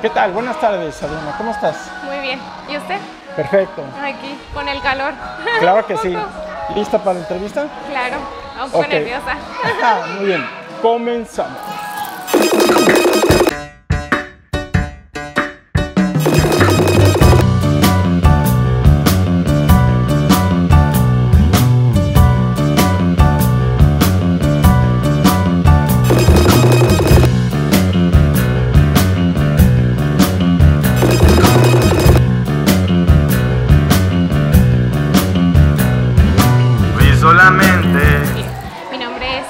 ¿Qué tal? Buenas tardes, Adriana. ¿Cómo estás? Muy bien. ¿Y usted? Perfecto. Aquí, con el calor. Claro que sí. ¿Lista para la entrevista? Claro. Aunque nerviosa. Muy bien. Comenzamos.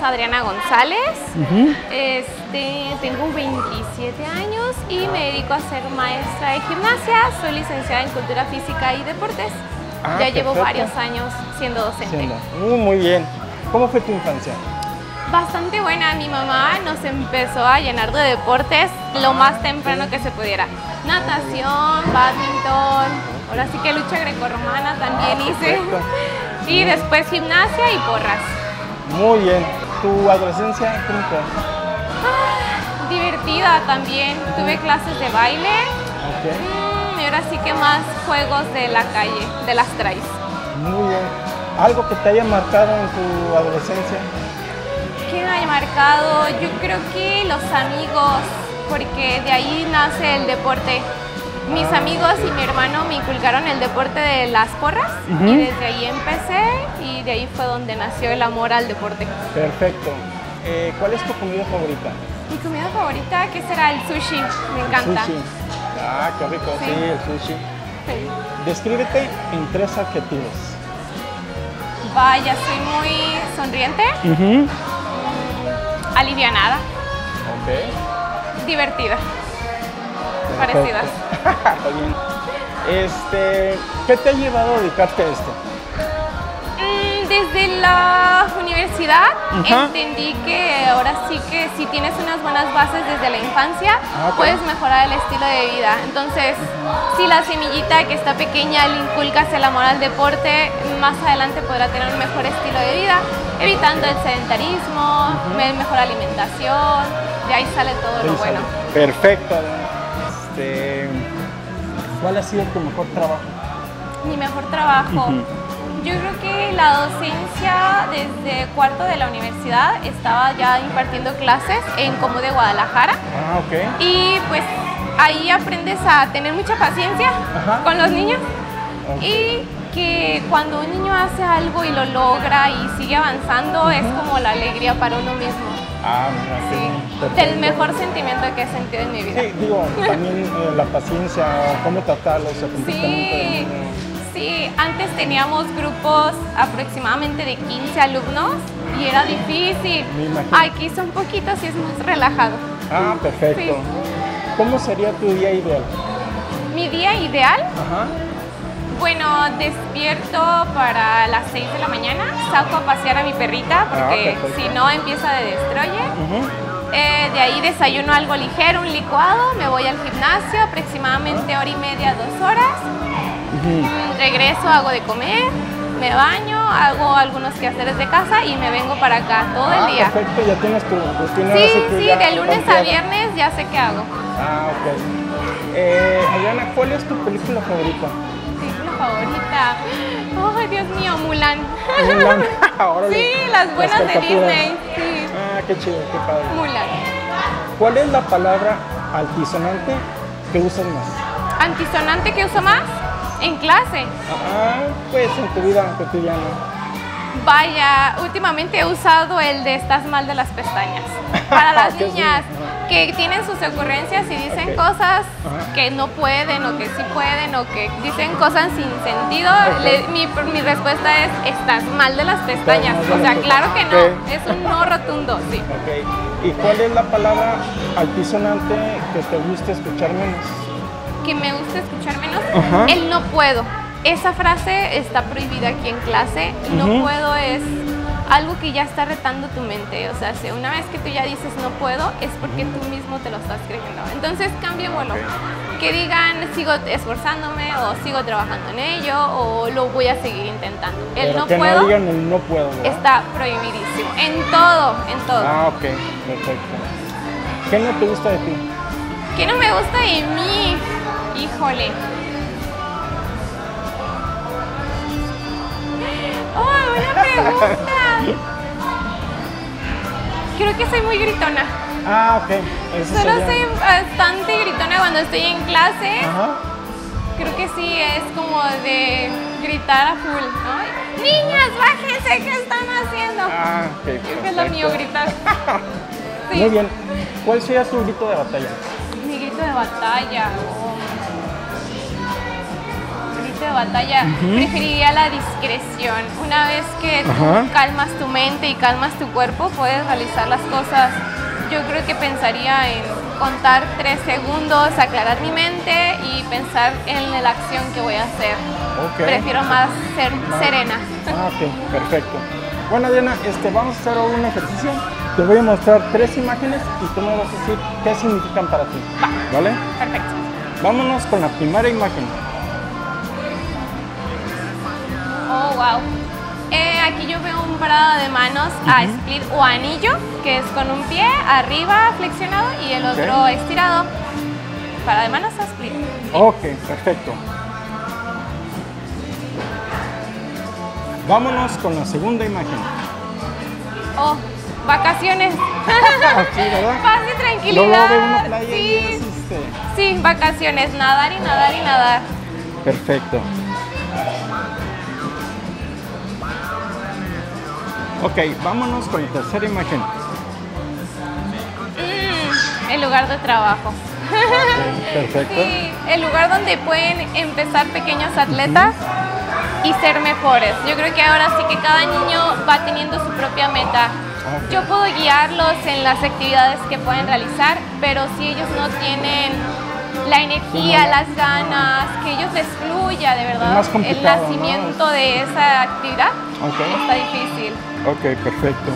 Adriana González, tengo 27 años y me dedico a ser maestra de gimnasia, soy licenciada en Cultura Física y Deportes, ya llevo varios años siendo docente. Muy bien. ¿Cómo fue tu infancia? Bastante buena, mi mamá nos empezó a llenar de deportes lo más temprano que se pudiera, natación, badminton, ahora sí que lucha grecorromana también hice, y después gimnasia y porras. Muy bien. ¿Tu adolescencia cómo fue? Ah, divertida también. Tuve clases de baile y ahora sí que más juegos de la calle, de las trays. Muy bien. ¿Algo que te haya marcado en tu adolescencia? ¿Qué me haya marcado? Yo creo que los amigos, porque de ahí nace el deporte. Mis amigos y mi hermano me inculcaron el deporte de las porras y desde ahí empecé y de ahí fue donde nació el amor al deporte. Perfecto. ¿Cuál es tu comida favorita? Mi comida favorita, ¿qué será? El sushi. Me encanta. Sushi. Ah, qué rico. Sí, el sushi. Sí. Descríbete en 3 adjetivos. Vaya, soy muy sonriente, alivianada, divertida. Parecidas. ¿Qué te ha llevado a dedicarte a esto? Desde la universidad entendí que ahora sí que si tienes unas buenas bases desde la infancia, puedes mejorar el estilo de vida. Entonces, si la semillita que está pequeña le inculcas el amor al deporte, más adelante podrá tener un mejor estilo de vida, evitando el sedentarismo, mejor alimentación, de ahí sale todo lo bueno. Perfecto. ¿Cuál ha sido tu mejor trabajo? Mi mejor trabajo. Yo creo que la docencia desde cuarto de la universidad estaba ya impartiendo clases en Como de Guadalajara. Y pues ahí aprendes a tener mucha paciencia con los niños y que cuando un niño hace algo y lo logra y sigue avanzando es como la alegría para uno mismo. Sí, el mejor sentimiento que he sentido en mi vida. Sí, digo, también la paciencia, cómo tratarlos, el comportamiento del niño. Sí, antes teníamos grupos aproximadamente de 15 alumnos y era difícil. Aquí son poquitos y es más relajado. Perfecto. Sí. ¿Cómo sería tu día ideal? ¿Mi día ideal? Bueno, despierto para las 6 de la mañana, saco a pasear a mi perrita porque si no empieza de destroye. De ahí desayuno algo ligero, un licuado, me voy al gimnasio aproximadamente 1h30 a 2 horas. Regreso, hago de comer, me baño, hago algunos quehaceres de casa y me vengo para acá todo el día. Perfecto, ya tienes tu rutina. Sí, de lunes a viernes ya sé qué hago. Adriana, ¿cuál es tu película favorita? Favorita. Oh, Dios mío, Mulan. Mulan. Sí, las buenas de Disney. Sí. Qué chido, qué padre. Mulan. ¿Cuál es la palabra altisonante que usas más? ¿Antisonante que uso más? En clase. Pues en tu vida cotidiana. Vaya, últimamente he usado el de estás mal de las pestañas. Para las niñas que tienen sus ocurrencias y dicen cosas que no pueden o que sí pueden o que dicen cosas sin sentido, mi respuesta es estás mal de las pestañas. O sea, claro que no, es un no rotundo, sí. ¿Y cuál es la palabra altisonante que te gusta escuchar menos? ¿Que me gusta escuchar menos? El no puedo. Esa frase está prohibida aquí en clase. No puedo es algo que ya está retando tu mente. O sea, si una vez que tú ya dices no puedo, es porque tú mismo te lo estás creyendo. Entonces, cambiémoslo. Que digan, sigo esforzándome, o sigo trabajando en ello, o lo voy a seguir intentando. El no puedo, no digan el no puedo, ¿verdad? Está prohibidísimo. En todo, en todo. Perfecto. ¿Qué no te gusta de ti? ¿Qué no me gusta de mí? Híjole. ¡Oh, buena pregunta! Creo que soy muy gritona. Ah, ok. Eso solo sería. Soy bastante gritona cuando estoy en clase. Ajá. Creo que sí, es como de gritar a full, ¿no? Niñas, bájense, ¿qué están haciendo? Ah, okay, creo que es lo mío, gritar. Sí. Muy bien. ¿Cuál sería tu grito de batalla? Mi grito de batalla. Preferiría la discreción. Una vez que tú calmas tu mente y calmas tu cuerpo, puedes realizar las cosas. Yo creo que pensaría en contar 3 segundos, aclarar mi mente y pensar en la acción que voy a hacer. Okay. Prefiero más ser serena. Ah, ok, perfecto. Bueno, Adriana, vamos a hacer un ejercicio. Te voy a mostrar 3 imágenes y tú me vas a decir qué significan para ti. Va. ¿Vale? Perfecto. Vámonos con la primera imagen. Oh, wow. Aquí yo veo un parado de manos a split o anillo, que es con un pie arriba flexionado y el otro estirado. Parado de manos a split. Ok, perfecto. Vámonos con la segunda imagen. Oh, vacaciones. Sí, ¿verdad? Paz y tranquilidad. Una playa sí. Sí, vacaciones. Nadar y nadar y nadar. Perfecto. Ok, vámonos con la tercera imagen. El lugar de trabajo. Okay, perfecto. Sí, el lugar donde pueden empezar pequeños atletas y ser mejores. Yo creo que ahora sí que cada niño va teniendo su propia meta. Okay. Yo puedo guiarlos en las actividades que pueden realizar, pero si ellos no tienen la energía, las ganas, que ellos les fluya de verdad el nacimiento de esa actividad, está difícil. Ok, perfecto.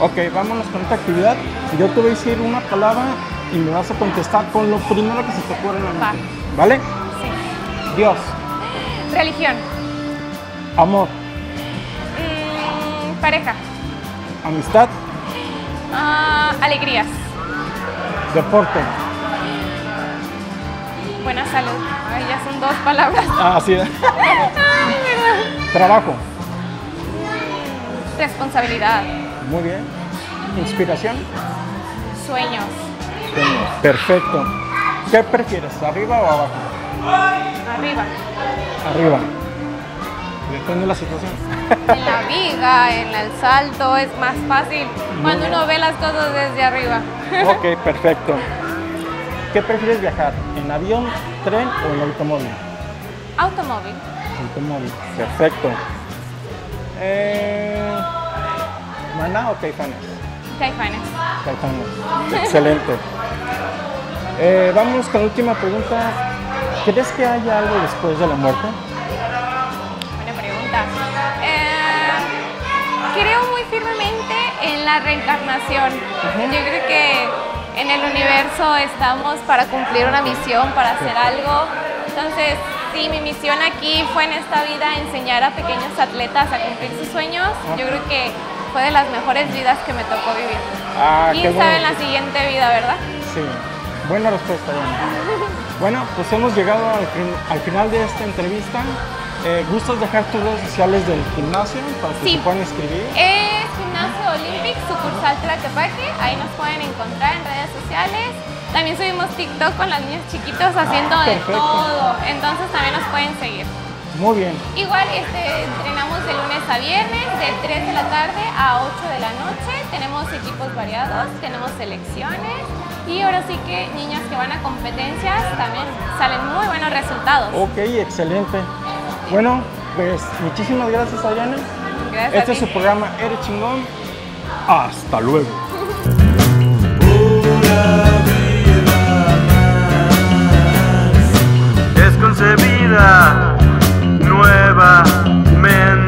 Ok, vámonos con esta actividad. Yo te voy a decir una palabra y me vas a contestar con lo primero que se te ocurre en la mente. ¿Vale? Sí. Dios. Religión. Amor. Pareja. Amistad. Alegrías. Deporte. Buena salud. Ay, ya son 2 palabras. Ah, sí. Trabajo. Responsabilidad. Muy bien. Inspiración. Sueños. Perfecto. ¿Qué prefieres? ¿Arriba o abajo? Arriba. Arriba. Depende de la situación. En la viga, en el salto, es más fácil cuando uno ve las cosas desde arriba. Ok, perfecto. ¿Qué prefieres viajar? ¿En avión, tren o en automóvil? Automóvil. Automóvil, perfecto. ¿Maná o Caifanes? Caifanes. Caifanes, excelente. Vamos con la última pregunta. ¿Crees que haya algo después de la muerte? Creo muy firmemente en la reencarnación. Yo creo que en el universo estamos para cumplir una misión, para hacer algo. Entonces, sí, mi misión aquí fue en esta vida enseñar a pequeños atletas a cumplir sus sueños. Yo creo que fue de las mejores vidas que me tocó vivir. Ah, qué bueno. ¿Quién sabe en la siguiente vida, verdad? Sí, buena respuesta, Diana. Bueno, pues hemos llegado al final de esta entrevista. ¿Gustas dejar tus redes sociales del gimnasio para que se puedan inscribir? Es Gimnasio Olympic, sucursal Tlaquepaque, ahí nos pueden encontrar en redes sociales. También subimos TikTok con los niños chiquitos haciendo de todo, entonces también nos pueden seguir. Muy bien. Igual entrenamos de lunes a viernes, de 3 de la tarde a 8 de la noche. Tenemos equipos variados, tenemos selecciones. Y ahora sí que niñas que van a competencias también salen muy buenos resultados. Ok, excelente. Bueno, pues muchísimas gracias, Adriana. Gracias. Este es su programa Eres Chingón. Hasta luego. Una vida más es concebida nuevamente.